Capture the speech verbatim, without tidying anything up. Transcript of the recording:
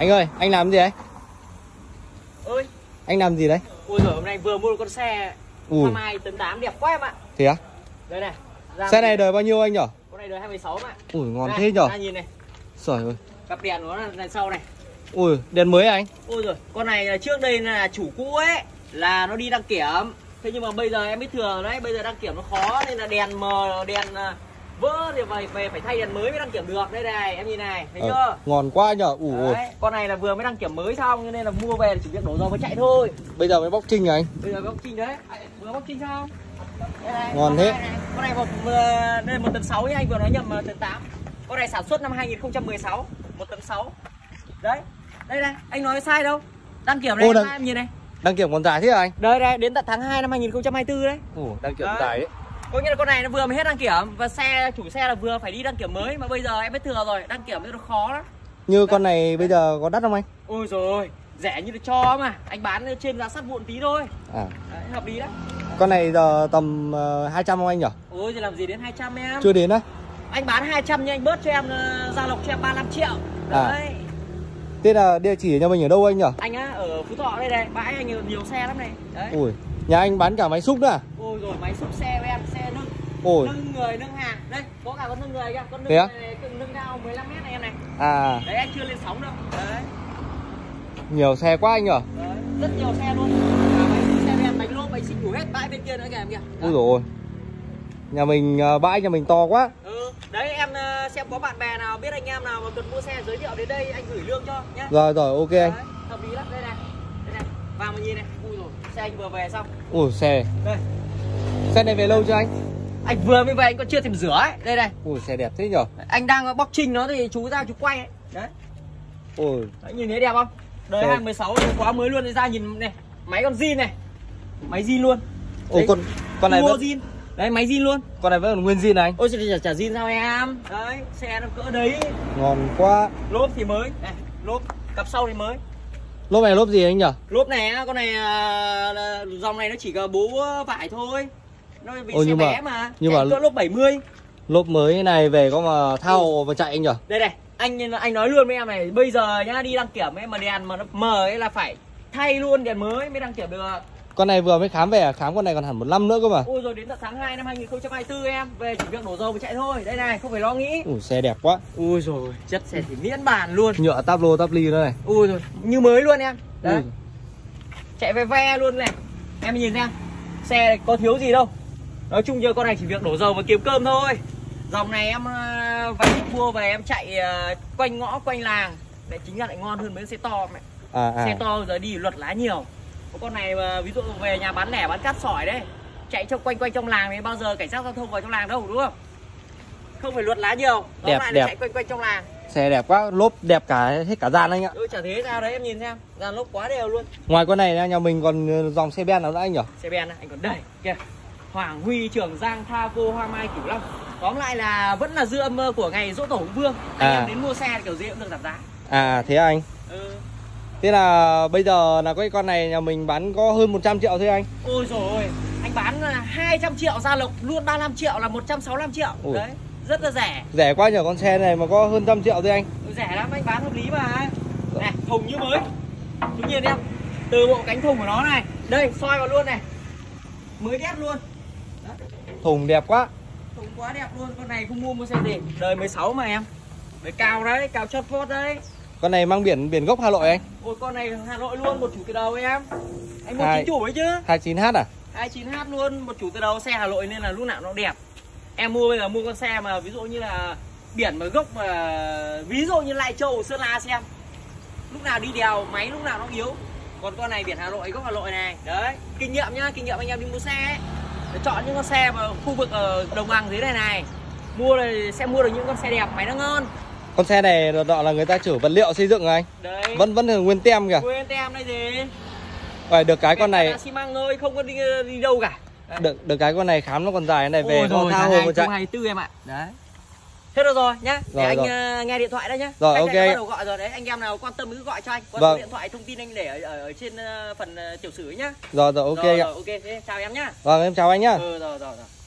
Anh ơi, anh làm gì đấy? Ơi, anh làm gì đấy? Ôi giời, hôm nay anh vừa mua được con xe hai mươi tấn tám đẹp quá em ạ. Thế á? Đây này. Xe này đời bao nhiêu anh nhở? Con này đời hai mươi sáu em ạ. Ui ngon này, thế nhở? Anh nhìn này. Trời ơi. Cặp đèn nó là sau này. Ui, đèn mới anh? Ôi giời, con này trước đây là chủ cũ ấy là nó đi đăng kiểm. Thế nhưng mà bây giờ em biết thừa đấy, bây giờ đăng kiểm nó khó nên là đèn mờ, đèn vỡ thì phải về phải thay đèn mới mới đăng kiểm được. Đây này, em nhìn này, thấy chưa? À, ngon quá nhở. Ủa, con này là vừa mới đăng kiểm mới xong nên là mua về chỉ việc đổ dầu và chạy thôi. Bây giờ mới bóc trinh rồi anh. Bây giờ mới bóc trinh đấy. À, vừa bóc trinh xong. Đây này, ngon thế. Này, con này một đây một tấn sáu ấy, anh vừa nói nhầm tấn tám. Con này sản xuất năm hai nghìn không trăm mười sáu, một tấn sáu. Đấy. Đây này, anh nói sai đâu. Đăng kiểm này em đăng... nhìn này. Đăng kiểm còn dài thế hả anh? Đây đây, đến tận tháng hai năm hai nghìn không trăm hai mươi tư đấy. Ủa, đăng kiểm dài đấy. Có nghĩa là con này nó vừa mới hết đăng kiểm và xe chủ xe là vừa phải đi đăng kiểm mới, mà bây giờ em biết thừa rồi, đăng kiểm nó khó lắm. Như đấy, con này bây giờ có đắt không anh? Ôi rồi, rẻ như là cho mà, anh bán trên giá sắt vụn tí thôi. À. Đấy, hợp lý đấy. Con này giờ tầm uh, hai trăm không anh nhỉ? Ôi thì làm gì đến hai trăm em. Chưa đến á. Anh bán hai trăm nhưng anh bớt cho em uh, giao lộc cho em ba mươi lăm triệu. Đấy. À. Thế là địa chỉ nhà mình ở đâu anh nhỉ? Anh á ở Phú Thọ đây này, bãi anh nhiều xe lắm này. Đấy. Ui. Nhà anh bán cả máy xúc nữa à? Ôi rồi máy xúc xe của em, xe nâng. Ôi. Nâng người, nâng hàng. Đây, có cả con nâng người kìa, con nâng này nâng cao mười lăm mét này em này. À. Đấy anh chưa lên sóng đâu. Đấy. Nhiều xe quá anh nhỉ? Đấy, rất nhiều xe luôn. Cả máy xúc xe em, bánh lốp, bánh xích đủ hết, bãi bên kia nữa kìa em kìa. Ôi rồi. Nhà mình bãi nhà mình to quá. Ừ. Đấy em xem có bạn bè nào biết anh em nào mà cần mua xe giới thiệu đến đây anh gửi lương cho nhá. Rồi rồi, ok đấy, anh. Hợp lý lắm đây này. Đây này. Vào mà nhìn này. Ui rồi, xe anh vừa về xong. Ui xe. Đây. Xe này về lâu chưa anh? Anh vừa mới về, anh còn chưa thèm rửa ấy. Đây này. Ui xe đẹp thế nhở. Anh đang bóc trinh nó thì chú ra chú quay ấy. Đấy. Ôi. Đấy, nhìn thấy đẹp không? Đời hai mươi sáu quá mới luôn, ra nhìn này. Máy con zin này. Máy zin luôn. Ôi con con này vẫn... zin. Đấy máy zin luôn. Con này vẫn còn nguyên zin này anh. Ôi chả, chả zin sao em. Đấy xe nó cỡ đấy. Ngon quá. Lốp thì mới này, lốp cặp sau thì mới. Lốp này lốp gì anh nhỉ? Lốp này con này dòng này nó chỉ có bố vải thôi. Nó vì Ô, xe bé mà, mà. Nhưng mà lốp bảy mươi. Lốp mới này về có mà thao ừ. và chạy anh nhỉ? Đây này. Anh anh nói luôn với em này. Bây giờ nhá đi đăng kiểm ấy mà đèn mà nó mờ ấy là phải thay luôn đèn mới mới đăng kiểm được. Con này vừa mới khám về, khám con này còn hẳn một năm nữa cơ mà. Ôi rồi đến tận tháng hai năm hai nghìn không trăm hai mươi tư em, về chỉ việc đổ dầu và chạy thôi. Đây này, không phải lo nghĩ. Ủa xe đẹp quá. Ôi rồi chất xe thì miễn bàn luôn. Nhựa táp lô táp ly nữa này. Ôi rồi như mới luôn em. Đấy. Ui. Chạy ve ve luôn này. Em nhìn xem. Xe này có thiếu gì đâu. Nói chung giờ con này chỉ việc đổ dầu và kiếm cơm thôi. Dòng này em váy mua về em chạy quanh ngõ quanh làng. Đấy chính là lại ngon hơn mấy xe to mẹ. À, à. Xe to giờ đi luật lá nhiều. Con này ví dụ về nhà bán lẻ bán cát sỏi đấy, chạy trong quanh quanh trong làng thì bao giờ cảnh sát giao thông vào trong làng đâu, đúng không? Không phải luật lá nhiều. Đó đẹp lại đẹp. Chạy quanh quanh trong làng. Xe đẹp quá, lốp đẹp cả hết cả dàn anh ạ. Ừ, chả thế sao đấy em nhìn xem, dàn lốp quá đều luôn. Ngoài con này nhà mình còn dòng xe ben nào nữa anh nhỉ? Xe ben anh còn đầy kìa. Hoàng Huy, Trường Giang, Tha Cô, Hoa Mai, Cửu Long. Tóm lại là vẫn là dư âm mơ của ngày dỗ tổ Hùng Vương. Anh à. Em đến mua xe kiểu gì cũng được giảm giá. À thế anh. Ừ. Thế là bây giờ là cái con này nhà mình bán có hơn một trăm triệu thôi anh. Ôi dồi ôi, anh bán hai trăm triệu ra lộc luôn ba mươi lăm triệu là một trăm sáu mươi lăm triệu. Ui. Đấy, rất là rẻ. Rẻ quá nhờ, con xe này mà có hơn một trăm triệu thôi anh. Rẻ lắm, anh bán hợp lý mà. Này, thùng như mới. Chú nhìn em, từ bộ cánh thùng của nó này. Đây, soi vào luôn này. Mới đét luôn. Đó. Thùng đẹp quá. Thùng quá đẹp luôn, con này không mua mua xe gì. Đời mười sáu mà em. Đời cao đấy, cao chót vót đấy. Con này mang biển biển gốc Hà Nội anh. Ôi con này Hà Nội luôn, một chủ từ đầu em. Anh mua chính chủ ấy chứ. hai mươi chín H à? hai mươi chín H luôn, một chủ từ đầu, xe Hà Nội nên là lúc nào nó đẹp. Em mua bây giờ mua con xe mà ví dụ như là biển mà gốc mà ví dụ như Lai Châu, Sơn La xem. Lúc nào đi đèo máy lúc nào nó yếu. Còn con này biển Hà Nội, gốc Hà Nội này. Đấy, kinh nghiệm nhá, kinh nghiệm anh em đi mua xe ấy. Để chọn những con xe mà khu vực ở đồng bằng dưới này này. Mua rồi sẽ mua được những con xe đẹp, máy nó ngon. Con xe này đó là người ta chở vật liệu xây dựng rồi anh. Đấy. Vẫn vẫn là nguyên tem kìa. Nguyên tem đây gì? Rồi được cái con này xi măng thôi, không có đi đi đâu cả. Đấy. Được được cái con này khám nó còn dài này về con thao hồ chạy. hai mươi tư em ạ. Đấy. Thế được rồi nhá. Để rồi, anh rồi. Nghe điện thoại đấy nhá. Rồi anh ok. Anh bắt đầu gọi rồi đấy, anh em nào quan tâm cứ gọi cho anh. Qua vâng. Điện thoại thông tin anh để ở, ở trên phần tiểu sử nhá. Rồi rồi ok rồi, ạ. Rồi, ok thế chào em nhá. Vâng em chào anh nhá. Ừ rồi rồi rồi.